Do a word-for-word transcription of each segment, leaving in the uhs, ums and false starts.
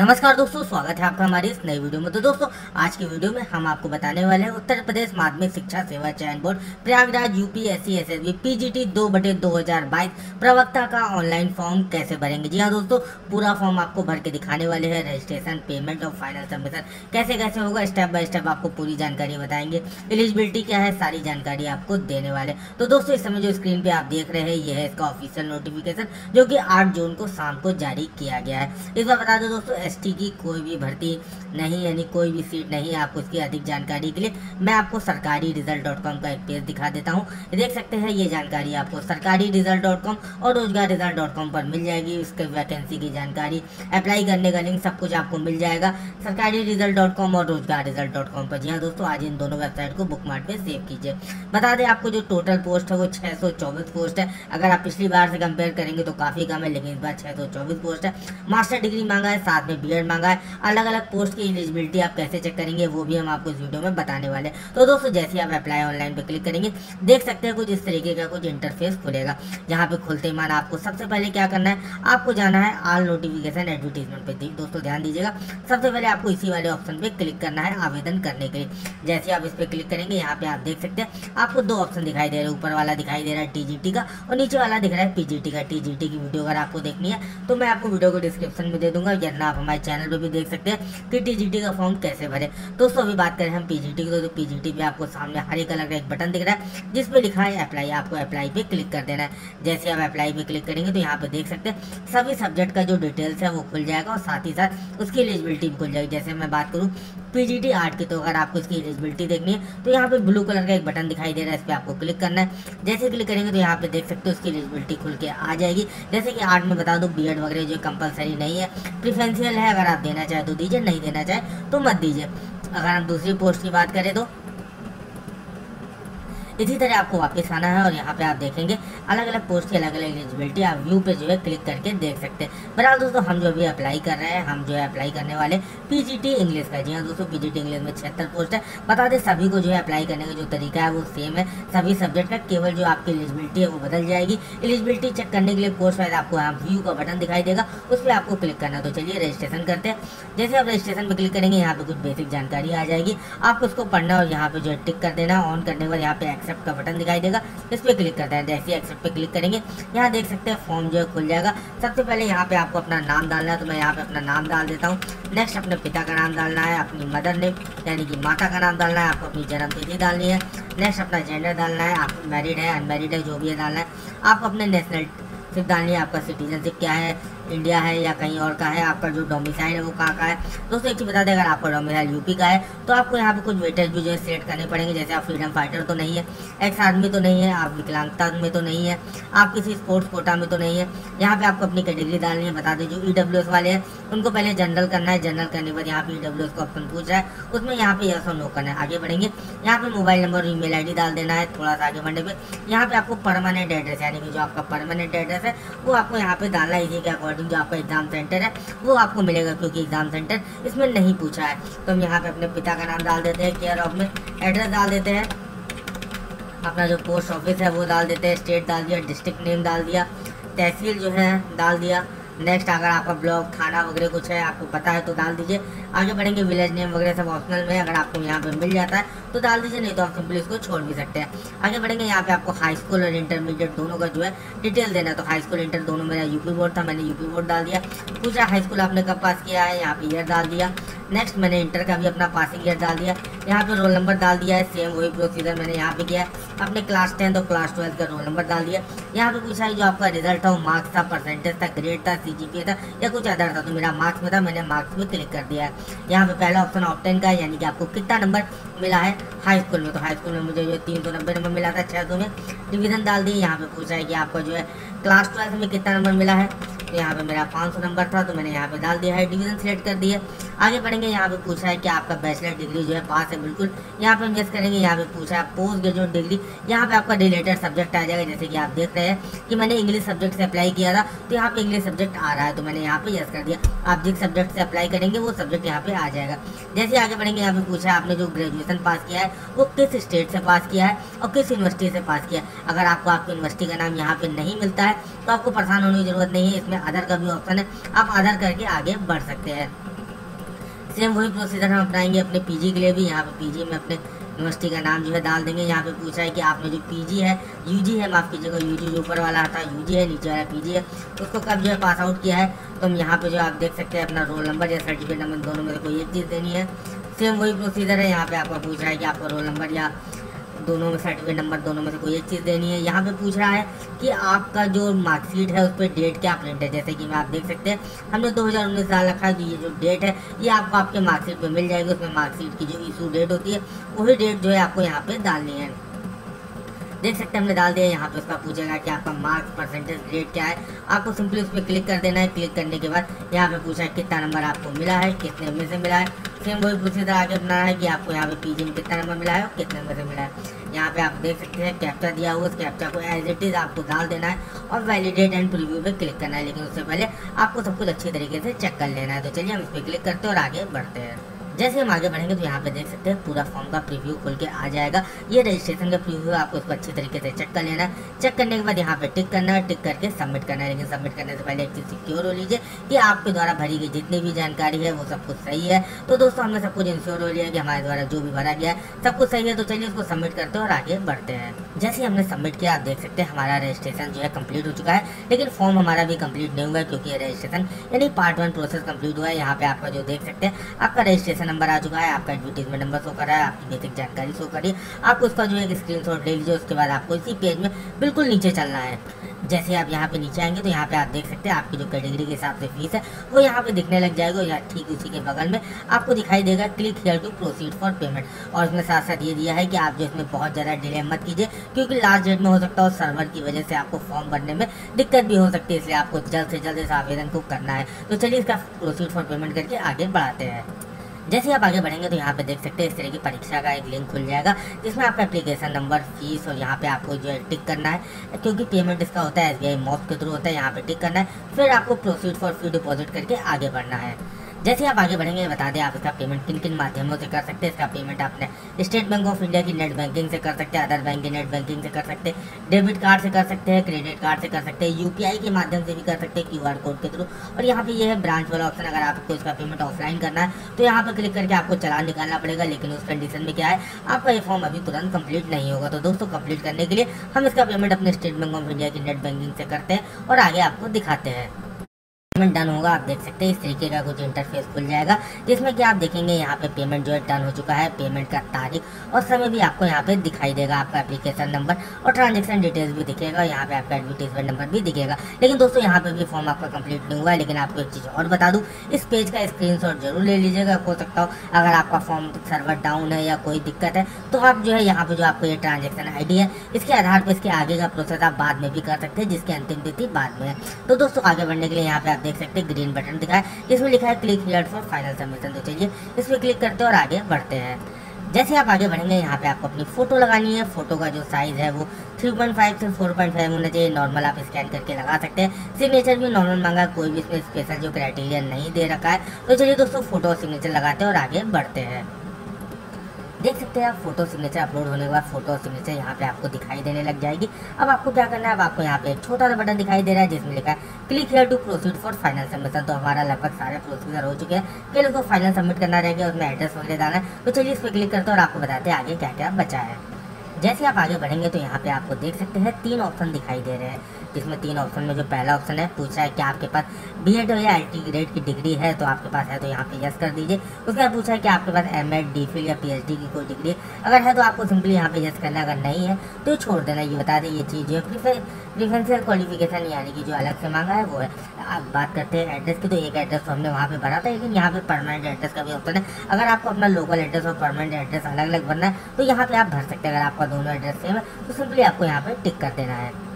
नमस्कार दोस्तों, स्वागत है आपका हमारी इस नई वीडियो में। तो दोस्तों आज की वीडियो में हम आपको बताने वाले हैं उत्तर प्रदेश माध्यमिक शिक्षा सेवा चयन board Prayagraj UPSC SBI PGT दो बटे दो हजार बाईस प्रवक्ता का ऑनलाइन फॉर्म कैसे भरेंगे। जी हाँ दोस्तों, पूरा फॉर्म आपको भर के दिखाने वाले हैं। रजिस्ट्रेशन, पेमेंट और फाइनल सबमिशन कैसे कैसे होगा, स्टेप बाय स्टेप आपको पूरी जानकारी बताएंगे। एलिजिबिलिटी क्या है, सारी जानकारी आपको देने वाले। तो दोस्तों इस समय जो स्क्रीन पर आप देख रहे हैं ये है इसका ऑफिशियल नोटिफिकेशन, जो कि आठ जून को शाम को जारी किया गया है। इस बार बता दो दोस्तों एसटी की कोई भी भर्ती नहीं, यानी कोई भी सीट नहीं। आपको इसकी अधिक जानकारी के लिए मैं आपको सरकारी रिजल्ट डॉट कॉम का एक पेज दिखा देता हूँ। देख सकते हैं ये जानकारी आपको सरकारी रिजल्ट डॉट कॉम और रोजगार रिजल्ट डॉट कॉम पर मिल जाएगी। इसके वैकेंसी की जानकारी, अप्लाई करने का लिंक सब कुछ आपको मिल जाएगा सरकारी रिजल्ट डॉट कॉम और रोजगार रिजल्ट डॉट कॉम पर। जी हाँ दोस्तों, आज इन दोनों वेबसाइट को बुक मार्क पर सेव कीजिए। बता दें आपको जो टोटल पोस्ट है वो छः सौ चौबीस पोस्ट है। अगर आप पिछली बार से कंपेयर करेंगे तो काफ़ी कम है, लेकिन इस बार छः सौ चौबीस पोस्ट है। मास्टर डिग्री मांगा है, साथ में बी एड मांगा है। अलग अलग पोस्ट की एलिजिबिलिटी आप कैसे चेक करेंगे वो भी हम आपको इस वीडियो में बताने वाले हैं। तो दोस्तों जैसे ही आप अप्लाई ऑनलाइन पे क्लिक करेंगे, देख सकते हैं कुछ इस तरीके का कुछ इंटरफेस खुलेगा। जहाँ पे खुलते ही मान आपको सबसे पहले क्या करना है, आपको जाना है ऑल नोटिफिकेशन एडवर्टीजमेंट पे। दोस्तों ध्यान दीजिएगा, सबसे पहले आपको इसी वाले ऑप्शन पर क्लिक करना है आवेदन करने के लिए। जैसे आप इस पर क्लिक करेंगे, यहाँ पे आप देख सकते हैं आपको दो ऑप्शन दिखाई दे रहे हैं। ऊपर वाला दिखाई दे रहा है टीजीटी का और नीचे वाला दिख रहा है पीजीटी का। टीजीटी की वीडियो अगर आपको देखनी है तो मैं आपको वीडियो को डिस्क्रिप्शन में दे दूंगा, या आप हमारे चैनल पे भी देख सकते हैं कि पीजीटी का फॉर्म कैसे भरे। दोस्तों अभी बात करें हम पीजीटी की, तो पीजीटी पे आपको सामने हरे कलर का एक बटन दिख रहा है जिस पे लिखा है अप्लाई। आपको अप्लाई पे क्लिक कर देना है। जैसे आप अप्लाई पे क्लिक करेंगे तो यहाँ पे देख सकते हैं सभी सब्जेक्ट का जो डिटेल्स है वो खुल जाएगा और साथ ही साथ उसकी एलिजिबिलिटी भी खुल जाएगी। जैसे मैं बात करूँ पीजीटी आठ की, तो अगर आपको इसकी एलिजिबिलिटी देखनी है तो यहाँ पे ब्लू कलर का एक बटन दिखाई दे रहा है, इस पर आपको क्लिक करना है। जैसे क्लिक करेंगे तो यहाँ पे देख सकते हो उसकी एलिजिबिलिटी खुल के आ जाएगी। जैसे कि आठ में बता दूँ बी एड वगैरह जो कंपलसरी नहीं है, प्रिफरेंशियल है। अगर आप देना चाहे तो दीजिए, नहीं देना चाहे तो मत दीजिए। अगर हम दूसरी पोस्ट की बात करें तो इसी तरह आपको वापस आना है और यहाँ पे आप देखेंगे अलग अलग पोस्ट की अलग अलग एलिजिबिलिटी आप व्यू पे जो है क्लिक करके देख सकते हैं। बहरहाल दोस्तों हम जो भी अप्लाई कर रहे हैं, हम जो है अप्लाई करने वाले पीजीटी इंग्लिश का। जी हाँ दोस्तों, पीजीटी इंग्लिश में छिहत्तर पोस्ट है। बता दें सभी को जो है अप्लाई करने का जो तरीका है वो सेम है सभी सब्जेक्ट का, केवल जो आपकी एलिजिबिलिटी है वो बदल जाएगी। एलिजिबिलिटी चेक करने के लिए पोस्ट वाइज आपको यहाँ व्यू का बटन दिखाई देगा, उस पर आपको क्लिक करना। तो चलिए रजिस्ट्रेशन करते हैं। जैसे आप रजिस्ट्रेशन पर क्लिक करेंगे, यहाँ पर कुछ बेसिक जानकारी आ जाएगी। आपको उसको पढ़ना और यहाँ पर जो है टिक कर देना। ऑन करने के बाद यहाँ पे एक्सेप्ट का बटन दिखाई देगा, इस पर क्लिक करते हैं। जैसे एक्सेप्ट पे क्लिक करेंगे, यहाँ देख सकते हैं फॉर्म जो है खुल जाएगा। सबसे पहले यहाँ पे आपको अपना नाम डालना है, तो मैं यहाँ पे अपना नाम डाल देता हूँ। नेक्स्ट अपने पिता का नाम डालना है, अपनी मदर नेम यानी कि माता का नाम डालना है, आपको अपनी जन्मतिथि डालनी है। नेक्स्ट अपना जेंडर डालना है, आप मैरिड है अनमेरिड है जो भी है डालना है। आपको अपने नेशनलशिप डालनी है, आपका सिटीजनशिप क्या है, इंडिया है या कहीं और का है। आपका जो डोमिसाइल है वो कहाँ का है। दोस्तों एक चीज़ बता दें, अगर आपका डोमिसाइल यूपी का है तो आपको यहाँ पे कुछ वेटेज भी जो है सेट करने पड़ेंगे। जैसे आप फ्रीडम फाइटर तो नहीं है, एक्स आर्मी तो नहीं है, आप विकलांगता में तो नहीं है, आप किसी स्पोर्ट्स कोटा में तो नहीं है। यहाँ पे आपको अपनी कैटेगरी डालनी है। बता दें जो ई डब्ल्यू एस वाले हैं उनको पहले जनरल करना है। जनरल करने के बाद यहाँ पे ई डब्ल्यू एस का ऑप्शन पूछ रहा है, उसमें यहाँ पे यस और नो करना है। आगे बढ़ेंगे, यहाँ पे मोबाइल नंबर और ई मेल आई डी डाल देना है। थोड़ा सा आगे बढ़ने पर यहाँ पे आपको परमानेंट एड्रेस यानी कि जो आपका परमानेंट एड्रेस है वो आपको यहाँ पे डालना है। इसी के अकॉर्डिंग जो आपका एग्जाम सेंटर है वो आपको मिलेगा, क्योंकि एग्जाम सेंटर इसमें नहीं पूछा है। तो हम यहाँ पे अपने पिता का नाम डाल देते हैं, केयर ऑफ में एड्रेस डाल देते हैं, अपना जो पोस्ट ऑफिस है वो डाल देते हैं, स्टेट डाल दिया, डिस्ट्रिक्ट नेम डाल दिया, तहसील जो है डाल दिया। नेक्स्ट अगर आपका ब्लॉक थाना वगैरह कुछ है आपको पता है तो डाल दीजिए। आगे बढ़ेंगे, विलेज नेम वगैरह सब ऑप्शनल में, अगर आपको यहाँ पे मिल जाता है तो डाल दीजिए, नहीं तो आप सिंपली इसको छोड़ भी सकते हैं। आगे बढ़ेंगे, यहाँ पे आपको हाई स्कूल और इंटरमीडिएट दोनों का जो है डिटेल देना। तो हाई स्कूल इंटर दोनों मेरा यूपी बोर्ड था, मैंने यूपी बोर्ड डाल दिया। पूछा हाई स्कूल आपने कब पास किया है, यहाँ पे ईयर डाल दिया। नेक्स्ट मैंने इंटर का भी अपना पासिंग ईयर डाल दिया। यहाँ पे रोल नंबर डाल दिया है, सेम वही प्रोसीजर मैंने यहाँ पे किया है। अपने क्लास टेंथ और क्लास ट्वेल्थ का रोल नंबर डाल दिया। यहाँ पे पूछा है जो आपका रिजल्ट था वो मार्क्स था, परसेंटेज था, ग्रेड था, सीजीपीए था या कुछ अदर था। तो मेरा मार्क्स में था, मैंने मार्क्स में क्लिक कर दिया है। यहाँ पे पहला ऑप्शन ऑप्टेन का है, यानी कि आपको कितना नंबर मिला है हाई स्कूल में। तो हाई स्कूल में मुझे जो तीन सौ नब्बे नंबर मिला था, छः सौ में डिवीज़न डाल दी। यहाँ पर पूछा है कि आपको जो है क्लास ट्वेल्थ में कितना नंबर मिला है, तो यहाँ पे मेरा पाँच सौ नंबर था तो मैंने यहाँ पे डाल दिया है, डिवीज़न सेलेक्ट कर दिया। आगे बढ़ेंगे, यहाँ पे पूछा है कि आपका बैचलर डिग्री जो है पास है, बिल्कुल यहाँ पे गेस करेंगे। यहाँ पे पूछा है पोस्ट ग्रेजुएट डिग्री, यहाँ पे आपका रिलेटेड सब्जेक्ट आ जाएगा। जैसे कि आप देख रहे हैं कि मैंने इंग्लिश सब्जेक्ट से अप्लाई किया था तो यहाँ पर इंग्लिश सब्जेक्ट आ रहा है, तो मैंने यहाँ पर येस कर दिया। आप जिस सब्जेक्ट से अप्लाई करेंगे वो सब्जेक्ट यहाँ पर आ जाएगा। जैसे आगे बढ़ेंगे, यहाँ पर पूछा है आपने जो ग्रेजुएसन पास किया है वो किस स्टेट से पास किया है और किस यूनिवर्सिटी से पास किया है। अगर आपको आपकी यूनिवर्सिटी का नाम यहाँ पर नहीं मिलता है तो आपको परेशान होने की जरूरत नहीं है। इसमें अदर का भी ऑप्शन है, आप अदर करके आगे बढ़ सकते हैं। सेम वही प्रोसीजर हम अपनाएंगे अपने पीजी के लिए भी। यहाँ पे पीजी में अपने यूनिवर्सिटी का नाम जो है डाल देंगे। यहाँ पे पूछ रहा है कि आपने जो पीजी है, यूजी है, माफ़ कीजिएगा, यूजी जो ऊपर वाला आता है यूजी है, नीचे वाला पीजी है, उसको कब जो है पास आउट किया है। तो हम यहाँ पे जो आप देख सकते हैं अपना रोल नंबर या सर्टिफिकेट नंबर, दोनों में कोई एक चीज़ देनी है। सेम वही प्रोसीजर है। यहाँ पर आपको पूछ रहा है कि आपको रोल नंबर या दोनों में सर्टिफिकेट नंबर, दोनों में से कोई एक चीज़ देनी है। यहाँ पे पूछ रहा है कि आपका जो मार्कशीट है उस पर डेट क्या प्रिंट है। जैसे कि मैं आप देख सकते हैं हमने दो हज़ार उन्नीस साल रखा है, तो ये जो डेट है ये आपको आपके मार्कशीट पे मिल जाएगी। उसमें मार्कशीट की जो इशू डेट होती है वही डेट जो है आपको यहाँ पे डालनी है। देख सकते हैं हमने डाल दिया। यहाँ पे उसका पूछेगा कि आपका मार्क्स परसेंटेज ग्रेड क्या है। आपको सिंपली उस पर क्लिक कर देना है। क्लिक करने के बाद यहाँ पे पूछा है कितना नंबर आपको मिला है, कितने में से मिला है। सेम वही पूछे तरह आगे अपना है कि आपको यहाँ पे पीजी में कितना नंबर मिला है और कितने में से मिला है। यहाँ पे आप देख सकते हैं कैप्चा दिया हुआ, उस कैप्चा को एज इट इज़ आपको डाल देना है और वैलिडेट एंड प्रीव्यू पे क्लिक करना है। लेकिन उससे पहले आपको सब कुछ अच्छी तरीके से चेक कर लेना है। तो चलिए हम इस पर क्लिक करते हैं और आगे बढ़ते हैं। जैसे हम आगे बढ़ेंगे तो यहाँ पे देख सकते हैं पूरा फॉर्म का प्रीव्यू खोल के आ जाएगा। ये रजिस्ट्रेशन का प्रीव्यू है, आपको उसको अच्छी तरीके से चेक कर लेना है। चेक करने के बाद यहाँ पे टिक करना है, टिक करके सबमिट करना है। लेकिन सबमिट करने से पहले एक चीज़ सिक्योर हो लीजिए कि आपके द्वारा भरी गई जितनी भी जानकारी है वो सब कुछ सही है। तो दोस्तों हमने सब कुछ इंश्योर हो लिया है कि हमारे द्वारा जो भी भरा गया है सब कुछ सही है। तो चलिए उसको सबमिट करते हैं और आगे बढ़ते हैं। जैसे हमने सबमिट किया आप देख सकते हैं हमारा रजिस्ट्रेशन जो है कम्प्लीट हो चुका है। लेकिन फॉर्म हमारा भी कम्प्लीट नहीं हुआ है क्योंकि रजिस्ट्रेशन यानी पार्ट वन प्रोसेस कम्प्लीट हुआ है। यहाँ पे आपका जो देख सकते हैं आपका रजिस्ट्रेशन नंबर आ चुका है, आपका एडवर्टीजमेंट नंबर शो कर रहा है, आपकी बेसिक जानकारी शो करिए। आपको उसका जो एक स्क्रीनशॉट ले लीजिए। उसके बाद आपको इसी पेज में बिल्कुल नीचे चलना है। जैसे आप यहाँ पे नीचे आएंगे तो यहाँ पे आप देख सकते हैं आपकी जो कैटेगरी के हिसाब से फीस है वो यहाँ पे दिखने लग जाएगा। या ठीक उसी के बगल में आपको दिखाई देगा click here to proceed for payment. और उसमें साथ साथ ये दिया है कि आप जो इसमें बहुत ज़्यादा डिले मत कीजिए क्योंकि लास्ट डेट में हो सकता है सर्वर की वजह से आपको फॉर्म भरने में दिक्कत भी हो सकती है, इसलिए आपको जल्द से जल्द इस आवेदन को करना है। तो चलिए इसका प्रोसीड फॉर पेमेंट करके आगे बढ़ाते हैं। जैसे आप आगे बढ़ेंगे तो यहाँ पे देख सकते हैं इस तरह की परीक्षा का एक लिंक खुल जाएगा जिसमें आपका एप्लीकेशन नंबर, फीस और यहाँ पे आपको जो है टिक करना है क्योंकि पेमेंट इसका होता है एसबीआई मॉप के थ्रू होता है। यहाँ पे टिक करना है, फिर आपको प्रोसीड फॉर फी डिपॉजिट करके आगे बढ़ना है। जैसे आप आगे बढ़ेंगे बता दें आप इसका पेमेंट किन किन माध्यमों से कर सकते हैं। इसका पेमेंट आपने स्टेट बैंक ऑफ इंडिया की नेट बैंकिंग से कर सकते हैं, अदर बैंक की नेट बैंकिंग से कर सकते हैं, डेबिट कार्ड से कर सकते हैं, क्रेडिट कार्ड से कर सकते हैं, यूपीआई के माध्यम से भी कर सकते हैं क्यूआर कोड के थ्रू। और यहाँ पे ये है ब्रांच वाला ऑप्शन। अगर आपको इसका पेमेंट ऑफलाइन करना है तो यहाँ पर क्लिक करके आपको चालान निकालना पड़ेगा। लेकिन उस कंडीशन में क्या है आपका ये फॉर्म अभी तुरंत कंप्लीट नहीं होगा। तो दोस्तों कंप्लीट करने के लिए हम इसका पेमेंट अपने स्टेट बैंक ऑफ इंडिया की नेट बैंकिंग से करते हैं और आगे आपको दिखाते हैं। पेमेंट डन होगा आप देख सकते हैं इस तरीके का कुछ इंटरफेस खुल जाएगा जिसमें कि आप देखेंगे यहाँ पे पेमेंट जो है डन हो चुका है। पेमेंट का तारीख और समय भी आपको यहाँ पे दिखाई देगा। आपका एप्लीकेशन नंबर और ट्रांजैक्शन डिटेल्स भी दिखेगा। यहाँ पे आपका एडवर्टीजमेंट नंबर भी दिखेगा। लेकिन दोस्तों यहाँ पे भी फॉर्म आपका कंप्लीट नहीं हुआ है। लेकिन आपको एक चीज़ और बता दूँ, इस पेज का स्क्रीनशॉट जरूर ले लीजिएगा। हो सकता हो अगर आपका फॉर्म सर्वर डाउन है या कोई दिक्कत है तो आप जो है यहाँ पर जो आपको ये ट्रांजेक्शन आई डी है इसके आधार पर इसके आगे का प्रोसेस आप बाद में भी कर सकते हैं जिसकी अंतिम तिथि बाद में है। तो दोस्तों आगे बढ़ने के लिए यहाँ पे देख सकते हैं ग्रीन बटन दिखा है जिसमें लिखा है click here for final submission. तो चलिए इस पर क्लिक करते हैं और आगे बढ़ते हैं। जैसे आप आगे बढ़ेंगे यहाँ पे आपको अपनी फ़ोटो लगानी है। फ़ोटो का जो साइज़ है वो थ्री पॉइंट फाइव से फोर पॉइंट फाइव होना चाहिए। नॉर्मल आप स्कैन करके लगा सकते हैं। सिग्नेचर भी नॉर्मल मांगा, कोई भी इसमें स्पेशल जो क्राइटेरिया नहीं दे रखा है। तो चलिए दोस्तों फ़ोटो और सिग्नेचर लगाते हैं और आगे बढ़ते हैं। देख सकते हैं आप फोटो सिग्नेचर अपलोड होने के बाद फोटो और सिग्नेचर यहाँ पे आपको दिखाई देने लग जाएगी। अब आपको क्या करना है, अब आपको यहाँ पे एक छोटा सा बटन दिखाई दे रहा है जिसमें लिखा है click here to proceed for final submission. तो हमारा लगभग सारे प्रोसीजर हो चुके हैं, केवल उसको फाइनल सबमिट करना रहेगा। उसमें एड्रेस वगैरह डालना है। तो चलिए इस पर क्लिक करते हैं और आपको बताते हैं आगे क्या क्या बचा है। जैसे आप आगे बढ़ेंगे तो यहाँ पे आपको देख सकते हैं तीन ऑप्शन दिखाई दे रहे हैं जिसमें तीन ऑप्शन में जो पहला ऑप्शन है पूछ रहा है कि आपके पास बीएड या आईटी ग्रेड की डिग्री है। तो आपके पास है तो यहाँ पे यस कर दीजिए। उसके बाद पूछा है कि आपके पास एमएड, डीफिल या पीएचडी की कोई डिग्री अगर है तो आपको सिंपली यहाँ पे यस करना, अगर नहीं है तो छोड़ देना। ये बता दें ये चीज़ जो है प्रीफेंशियल क्वालिफिकेशन यानी कि जो अलग से मांगा है वो है। आप बात करते हैं एड्रेस की, तो एक एड्रेस हमने वहाँ पे भरा था लेकिन यहाँ पे परमानेंट एड्रेस का भी ऑप्शन है। अगर आपको अपना लोकल एड्रेस और परमानेंट एड्रेस अलग अलग भरना है तो यहाँ पे आप भर सकते हैं। अगर आपका दोनों एड्रेस सेम है तो सिंपली आपको यहाँ पे टिक कर देना है।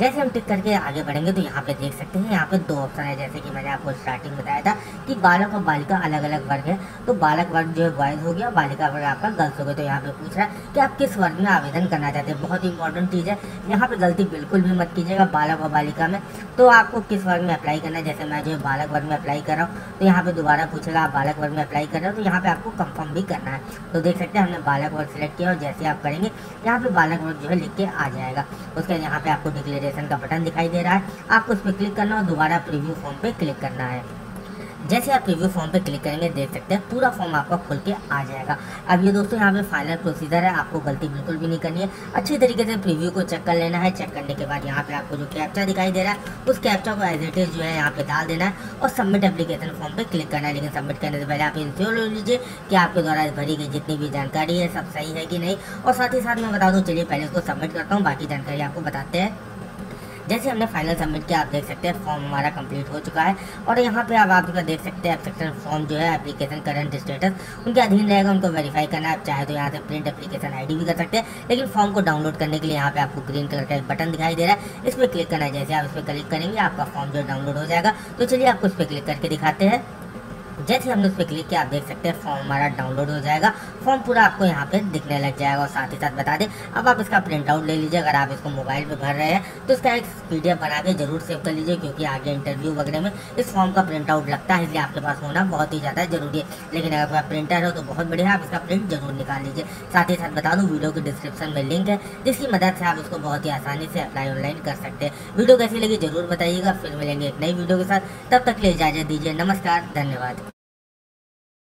जैसे हम टिक करके आगे बढ़ेंगे तो यहाँ पे देख सकते हैं यहाँ पे दो ऑप्शन है। जैसे कि मैंने आपको स्टार्टिंग बताया था कि बालक और बालिका अलग अलग वर्ग है। तो बालक वर्ग जो है बॉयज़ हो गया, बालिका वर्ग आपका गर्ल्स हो गया। तो यहाँ पे पूछ रहा है कि आप किस वर्ग में आवेदन करना चाहते हैं। बहुत इंपॉर्टेंट चीज़ है, यहाँ पर गलती बिल्कुल भी मत कीजिएगा। बालक और बालिका में तो आपको किस वर्ग में अप्लाई करना है। जैसे मैं जो बालक वर्ग में अप्लाई कर रहा हूँ तो यहाँ पर दोबारा पूछेगा आप बालक वर्ग में अप्लाई कर रहे हो, तो यहाँ पर आपको कंफर्म भी करना है। तो देख सकते हैं हमने बालक वर्ग सेलेक्ट किया और जैसे आप करेंगे यहाँ पर बालक वर्ग जो है लिख के आ जाएगा। उसके बाद यहाँ पर आपको डिक्लेरेशन का बटन दिखाई दे रहा है, आपको उस पर क्लिक करना और दोबारा प्रीव्यू फॉर्म पे क्लिक करना है। जैसे आप रिव्यू फॉर्म पे क्लिक करेंगे देख सकते हैं पूरा फॉर्म आपका खुल के आ जाएगा। अब ये दोस्तों यहाँ पे फाइनल प्रोसीजर है, आपको गलती बिल्कुल भी नहीं करनी है, अच्छी तरीके से प्रीव्यू को चेक कर लेना है। चेक करने के बाद यहाँ पे आपको जो कैप्चा दिखाई दे रहा है उस कैप्चा को एज इट इज जो है यहाँ पे डाल देना है और सबमिट एप्लीकेशन फॉर्म पर क्लिक करना है। लेकिन सबमिट करने से पहले आप इंश्योर हो लीजिए कि आपके द्वारा भरी गई जितनी भी जानकारी है सब सही है कि नहीं, और साथ ही साथ मैं बता दूँ, चलिए पहले इसको सबमिट करता हूँ, बाकी जानकारी आपको बताते हैं। जैसे हमने फाइनल सबमिट किया आप देख सकते हैं फॉर्म हमारा कंप्लीट हो चुका है और यहाँ पे आप आप देख सकते हैं एब्स्ट्रैक्शन फॉर्म जो है एप्लीकेशन करंट स्टेटस उनके अधीन रहेगा, उनको वेरीफाई करना है। आप चाहे तो यहाँ से प्रिंट एप्लीकेशन आईडी भी कर सकते हैं, लेकिन फॉर्म को डाउनलोड करने के लिए यहाँ पे आपको ग्रीन कलर का एक बटन दिखाई दे रहा है, इस पर क्लिक करना है। जैसे आप इस पर क्लिक करेंगे आपका फॉर्म जो है डाउनलोड हो जाएगा। तो चलिए आपको इस पर क्लिक करके दिखाते हैं। जैसे हमने उस पर क्लिक किया आप देख सकते हैं फॉर्म हमारा डाउनलोड हो जाएगा, फॉर्म पूरा आपको यहाँ पे दिखने लग जाएगा। और साथ ही साथ बता दें अब आप इसका प्रिंट आउट ले लीजिए, अगर आप इसको मोबाइल पे भर रहे हैं तो इसका एक पीडीएफ बना के जरूर सेव कर लीजिए, क्योंकि आगे इंटरव्यू वगैरह में इस फॉर्म का प्रिंट आउट लगता है, इसलिए आपके पास होना बहुत ही ज़्यादा जरूरी है। लेकिन अगर आपका प्रिंटर हो तो बहुत बढ़िया है, आप इसका प्रिंट जरूर निकाल लीजिए। साथ ही साथ बता दूँ वीडियो के डिस्क्रिप्शन में लिंक है जिसकी मदद से आप इसको बहुत ही आसानी से अप्लाई ऑनलाइन कर सकते हैं। वीडियो कैसी लगी जरूर बताइएगा, फिर मिलेंगे एक नई वीडियो के साथ, तब तक ले इजाजत दीजिए। नमस्कार, धन्यवाद।